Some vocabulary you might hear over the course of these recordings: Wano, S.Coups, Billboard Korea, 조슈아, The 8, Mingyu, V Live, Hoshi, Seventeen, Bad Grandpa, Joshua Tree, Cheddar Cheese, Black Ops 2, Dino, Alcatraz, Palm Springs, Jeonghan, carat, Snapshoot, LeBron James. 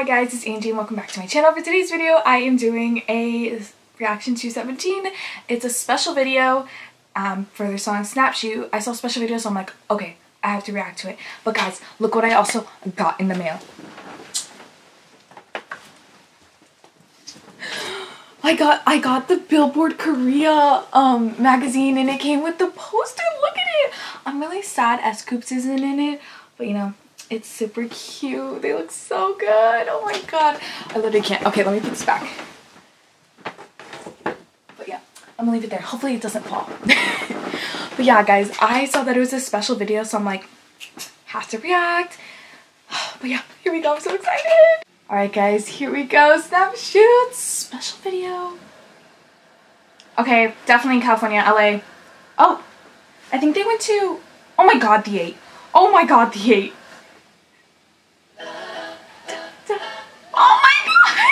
Hi guys, it's Angie and welcome back to my channel. For today's video, I am doing a reaction to 17. It's a special video for their song Snapshoot. I saw special videos, so I'm like, okay, I have to react to it. But guys, look what I also got in the mail. I got the Billboard Korea magazine, and it came with the poster. Look at it. I'm really sad S.Coups isn't in it, but you know. It's super cute. They look so good. Oh my god. I literally can't. Okay, let me put this back. But yeah, I'm gonna leave it there. Hopefully it doesn't fall. But yeah, guys, I saw that it was a special video, so I'm like, have to react. But yeah, here we go. I'm so excited. Alright, guys, here we go. Snapshoot special video. Okay, definitely in California, LA. Oh, I think they went to. Oh my god, The 8. Oh my god, The 8. Oh my god, they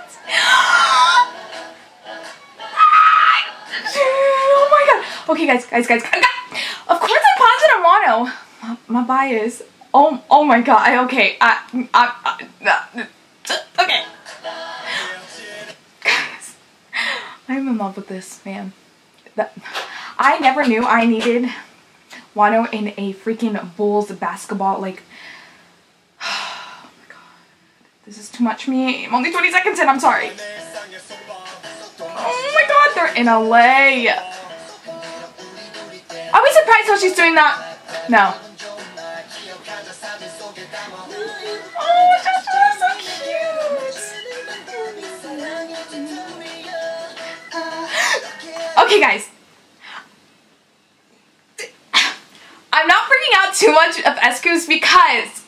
look so cute! Oh my god. Okay guys. Of course I paused it on Wano. My bias. Oh my god, okay. Guys, I'm in love with this, man. I never knew I needed Wano in a freaking Bulls basketball, like, this is too much for me. I'm only 20 seconds in, I'm sorry. Oh my god, they're in LA. Are we surprised how she's doing that? No. Oh, Joshua, so cute. Okay, guys. I'm not freaking out too much of S.Coups because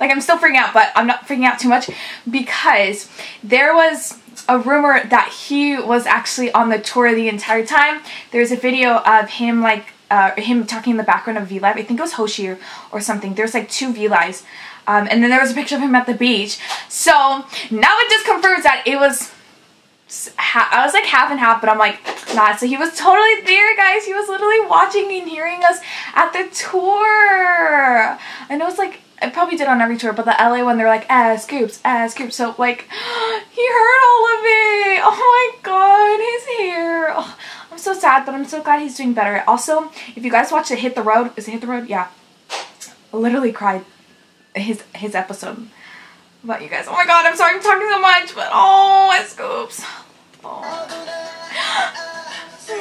like, I'm still freaking out, but I'm not freaking out too much because there was a rumor that he was actually on the tour the entire time. There's a video of him, like, him talking in the background of V Live. I think it was Hoshi or something. There's, like, 2 V Lives. And then there was a picture of him at the beach. So, now it just confirms that it was, I was, like, half and half, but I'm, like, not. So, he was totally there, guys. He was literally watching and hearing us at the tour. I know it's, like, I probably did on every tour, but the LA one, they're like, S.Coups. So, like, he heard all of it. Oh, my God, his hair. Oh, I'm so sad, but I'm so glad he's doing better. Also, if you guys watched it, Hit the Road. Is it Hit the Road? Yeah. I literally cried his episode. What about you guys? Oh, my God, I'm sorry I'm talking so much, but, oh, S.Coups. Oh, my God. Oh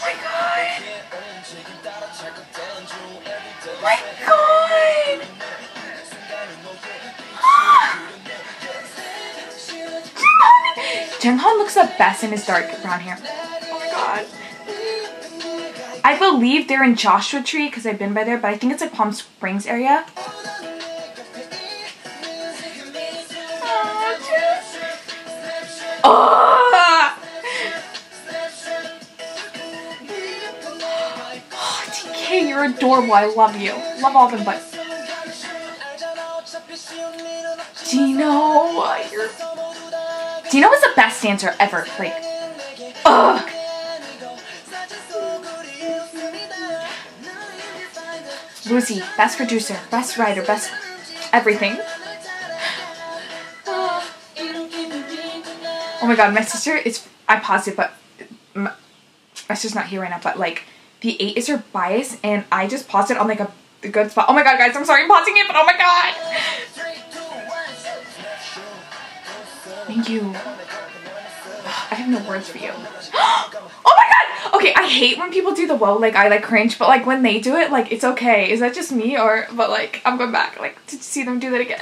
my god! Jeonghan looks the best in his dark brown hair. Oh my god. I believe they're in Joshua Tree because I've been by there, but I think it's like Palm Springs area. You're adorable. I love you. Love all of them, but Dino, Dino was the best dancer ever. Like, ugh. Lucy, best producer, best writer, best everything. Oh my god, my sister is. I paused it, but my sister's not here right now. But like. The 8 is her bias, and I just paused it on like a good spot. Oh my god, guys, I'm sorry I'm pausing it, but oh my god! Thank you. I have no words for you. Oh my god! Okay, I hate when people do the whoa, like I like cringe, but like when they do it, like it's okay. Is that just me or, but like I'm going back, like to see them do that again.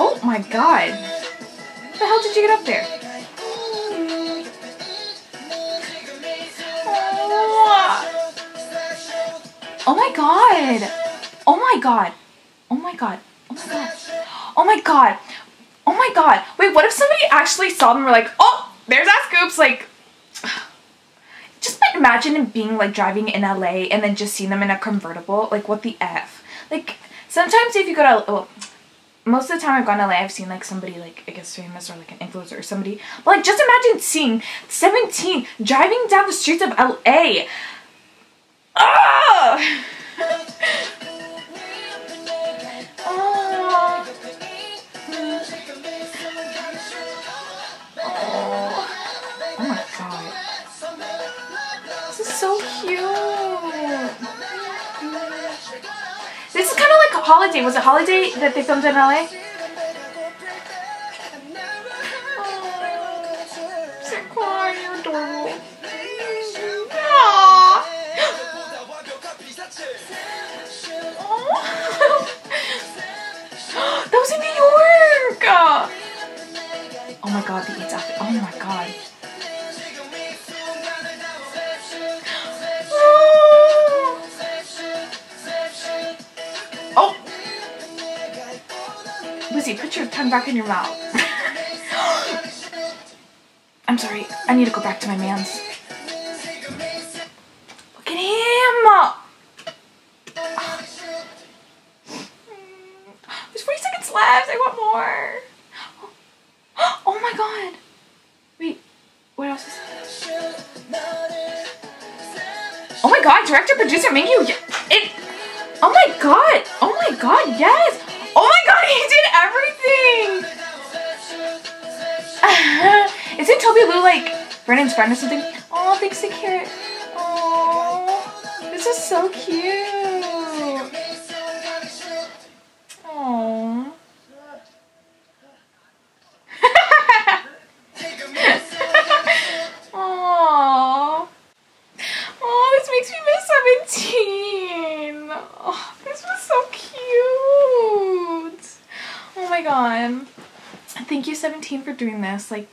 Oh my god. What the hell did you get up there? Oh my god. Oh my god. Oh my god. Oh my god. Oh my god. Oh my god. Wait, what if somebody actually saw them and were like, oh, there's S.Coups, like just imagine being like driving in LA and then just seeing them in a convertible. Like what the F? Like Sometimes if you go to, well, most of the time I've gone to LA, I've seen like somebody like, I guess famous or like an influencer or somebody. But like just imagine seeing 17 driving down the streets of LA. Oh! Holiday, was it Holiday that they filmed in LA? Oh, so quiet, you're adorable. Aww. That was in New York! Oh my god, the 8's outfit. Oh my god. Put your tongue back in your mouth. I'm sorry. I need to go back to my man's. Look at him! Oh. There's 40 seconds left. I want more. Oh my god. Wait. What else is there? Oh my god. Director, producer, Mingyu. Oh my god. Oh my god. Yes. Oh my god, he did everything! Isn't Toby Lou like Brennan's friend or something? Oh, thanks to Carat. Oh, this is so cute. Oh. Oh. Oh, this makes me miss 17. Oh, this was so cute. Oh my god. Thank you, 17, for doing this. Like,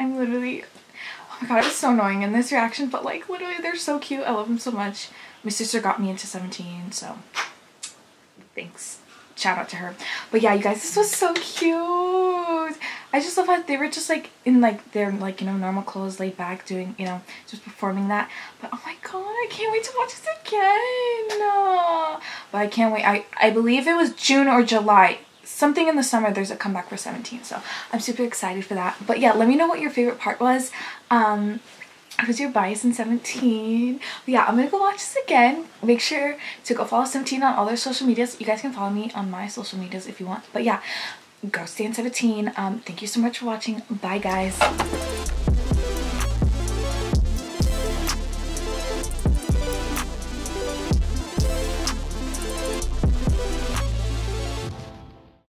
I'm literally, oh my god, it was so annoying in this reaction, but like, literally, they're so cute. I love them so much. My sister got me into 17, so thanks. Shout out to her. But yeah, you guys, this was so cute. I just love how they were just like in like their, like, you know, normal clothes, laid back, doing, you know, just performing that. But oh my god, I can't wait to watch this again. But I can't wait. I believe it was June or July. Something in the summer, there's a comeback for 17, so I'm super excited for that. But yeah, let me know what your favorite part was. What was your bias in 17? But yeah, I'm gonna go watch this again. Make sure to go follow 17 on all their social medias. You guys can follow me on my social medias if you want. But yeah, go stand 17. Thank you so much for watching. Bye, guys.